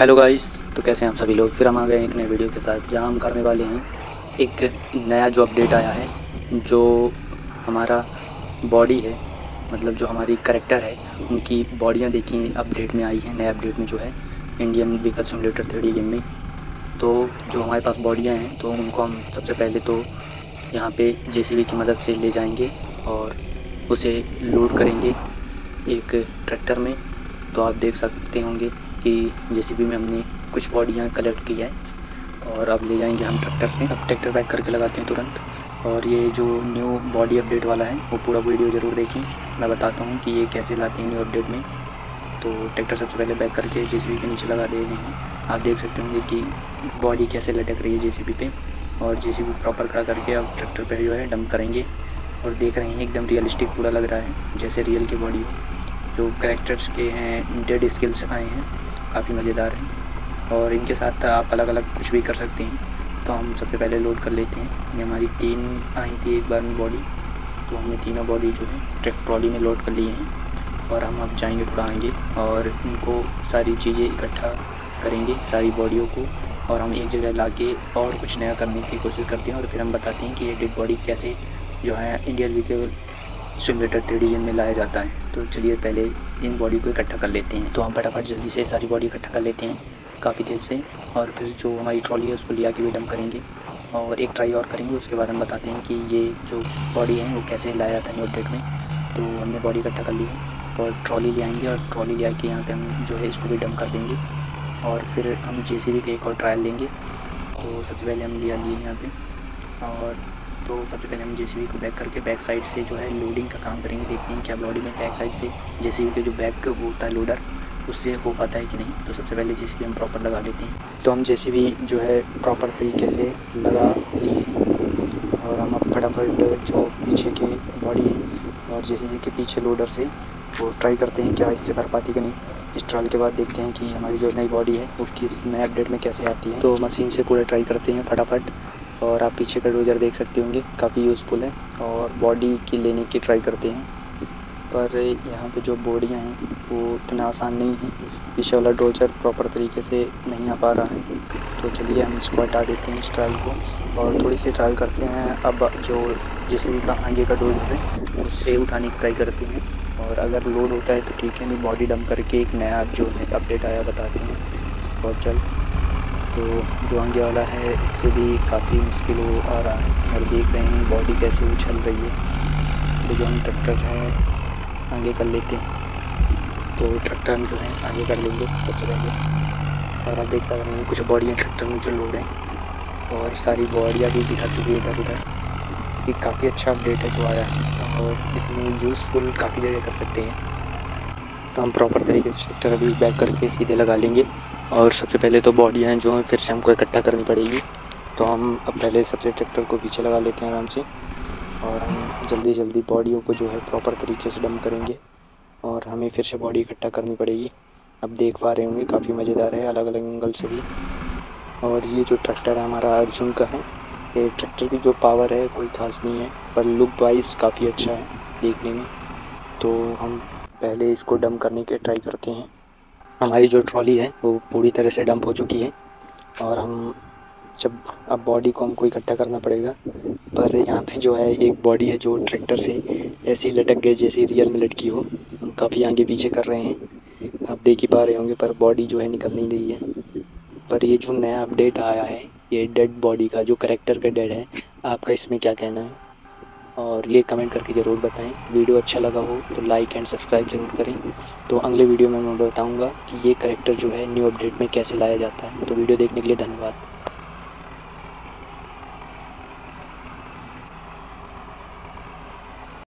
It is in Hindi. हेलो गाइस, तो कैसे हैं आप सभी लोग। फिर हम आ गए एक नए वीडियो के साथ जहां हम करने वाले हैं एक नया जो अपडेट आया है, जो हमारा बॉडी है, मतलब जो हमारी करैक्टर है उनकी बॉडियां देखिए अपडेट में आई हैं, नए अपडेट में जो है Indian vehicle simulator 3D game में। तो जो हमारे पास बॉडियाँ हैं तो उनको हम सबसे पहले तो यहाँ पर JCB की मदद से ले जाएँगे और उसे लोड करेंगे एक ट्रैक्टर में। तो आप देख सकते होंगे कि JCB में हमने कुछ बॉडियाँ कलेक्ट की है और अब ले जाएंगे हम ट्रैक्टर में। अब ट्रैक्टर बैक करके लगाते हैं तुरंत। और ये जो न्यू बॉडी अपडेट वाला है वो पूरा वीडियो ज़रूर देखें, मैं बताता हूँ कि ये कैसे लाते हैं न्यू अपडेट में। तो ट्रैक्टर सबसे पहले बैक करके JCB के नीचे लगा दे रहे हैं। आप देख सकते होंगे कि बॉडी कैसे लटक रही है JCB पे, और JCB प्रॉपर खड़ा करके अब ट्रैक्टर पर जो है डंप करेंगे। और देख रहे हैं एकदम रियलिस्टिक पूरा लग रहा है, जैसे रियल की बॉडी जो कैरेक्टर्स के हैं डेड स्किल्स आए हैं, काफ़ी मज़ेदार हैं। और इनके साथ आप अलग अलग कुछ भी कर सकते हैं। तो हम सबसे पहले लोड कर लेते हैं। ये हमारी 3 आई थी एक बार में बॉडी, तो हमने तीनों बॉडी जो है ट्रक ट्रॉली में लोड कर लिए हैं। और हम अब जाएंगे थोड़ा आएंगे और इनको सारी चीज़ें इकट्ठा करेंगे, सारी बॉडियों को, और हम एक जगह ला के और कुछ नया करने की कोशिश करते हैं। और फिर हम बताते हैं कि ये डेड बॉडी कैसे जो है Indian vehicle simulator 3D game में लाया जाता है। तो चलिए पहले इन बॉडी को इकट्ठा कर लेते हैं। तो हम फटाफट जल्दी से सारी बॉडी इकट्ठा कर लेते हैं काफ़ी तेज़ से, और फिर जो हमारी ट्रॉली है उसको ले आके भी डंप करेंगे और एक ट्राई और करेंगे। उसके बाद हम बताते हैं कि ये जो बॉडी है वो कैसे लाया जाता है न्यू अपडेट में। तो हमने बॉडी इकट्ठा कर ली है और ट्रॉली ले आएंगे, और ट्रॉली ले आके यहाँ पर हम जो है इसको भी डंप कर देंगे। और फिर हम JCB के एक और ट्रायल लेंगे। तो सबसे पहले हम ले आइए यहाँ पर, और तो सबसे पहले हम JCB को बैक करके बैक साइड से जो है लोडिंग का काम करेंगे। देखते हैं क्या बॉडी में बैक साइड से JCB के जो बैक होता है लोडर उससे हो पाता है कि नहीं। तो सबसे पहले JCB हम प्रॉपर लगा देते हैं। तो हम JCB जो है प्रॉपर तरीके से लगा लिए हैं, और हम अब फटाफट जो पीछे के बॉडी है और JCB के पीछे लोडर से वो ट्राई करते हैं क्या इससे भर पाती कि नहीं। इस ट्रायल के बाद देखते हैं कि हमारी जो नई बॉडी है वो किस नए अपडेट में कैसे आती है। तो मशीन से पूरा ट्राई करते हैं फटाफट, और आप पीछे का डोजर देख सकते होंगे काफ़ी यूज़फुल है। और बॉडी की लेने की ट्राई करते हैं, पर यहाँ पे जो बॉडियाँ हैं वो इतना आसान नहीं है, पीछे वाला डोजर प्रॉपर तरीके से नहीं आ पा रहा है। तो चलिए हम इसको हटा देते हैं इस ट्रायल को, और थोड़ी सी ट्रायल करते हैं। अब जो JCB का आगे का डोजर है उससे उठाने की ट्राई करते हैं, और अगर लोड होता है तो ठीक है, नहीं बॉडी डंप करके एक नया जो है अपडेट आया बताते हैं बहुत जल्द। तो जो आगे वाला है उससे भी काफ़ी मुश्किल हो आ रहा है, और देख रहे हैं बॉडी कैसे उछल रही है। तो जो हम ट्रैक्टर है आगे कर लेते हैं, तो ट्रैक्टर हम जो है आगे कर लेंगे सबसे पहले। और आप देख पा रहे हैं कुछ बॉडियाँ ट्रैक्टर में जो लोड हैं, और सारी बॉडियाँ भी बिखर चुकी है इधर उधर। ये काफ़ी अच्छा अपडेट है जो आया है, और इसमें यूज़फुल काफ़ी जगह कर सकते हैं। तो हम प्रॉपर तरीके से ट्रैक्टर अभी बैक करके सीधे लगा लेंगे, और सबसे पहले तो बॉडियाँ जो हैं फिर से हमको इकट्ठा करनी पड़ेगी। तो हम अब पहले सबसे ट्रैक्टर को पीछे लगा लेते हैं आराम से, और हम जल्दी जल्दी बॉडियों को जो है प्रॉपर तरीके से डंप करेंगे, और हमें फिर से बॉडी इकट्ठा करनी पड़ेगी। अब देख पा रहे होंगे काफ़ी मज़ेदार है अलग अलग एंगल से भी। और ये जो ट्रैक्टर है हमारा अर्जुन का है। ये ट्रैक्टर की जो पावर है कोई खास नहीं है, पर लुक वाइज काफ़ी अच्छा है देखने में। तो हम पहले इसको डंप करने की ट्राई करते हैं। हमारी जो ट्रॉली है वो पूरी तरह से डंप हो चुकी है, और हम जब अब बॉडी को हमको इकट्ठा करना पड़ेगा। पर यहाँ पे जो है एक बॉडी है जो ट्रैक्टर से ऐसी लटक गई जैसी रियल में लटकी हो। हम काफ़ी आगे पीछे कर रहे हैं, आप देख ही पा रहे होंगे, पर बॉडी जो है निकल नहीं रही है। पर ये जो नया अपडेट आया है ये डेड बॉडी का, जो करैक्टर का डेड है, आपका इसमें क्या कहना है और ये कमेंट करके ज़रूर बताएं। वीडियो अच्छा लगा हो तो लाइक एंड सब्सक्राइब ज़रूर करें। तो अगले वीडियो में मैं बताऊंगा कि ये करैक्टर जो है न्यू अपडेट में कैसे लाया जाता है। तो वीडियो देखने के लिए धन्यवाद।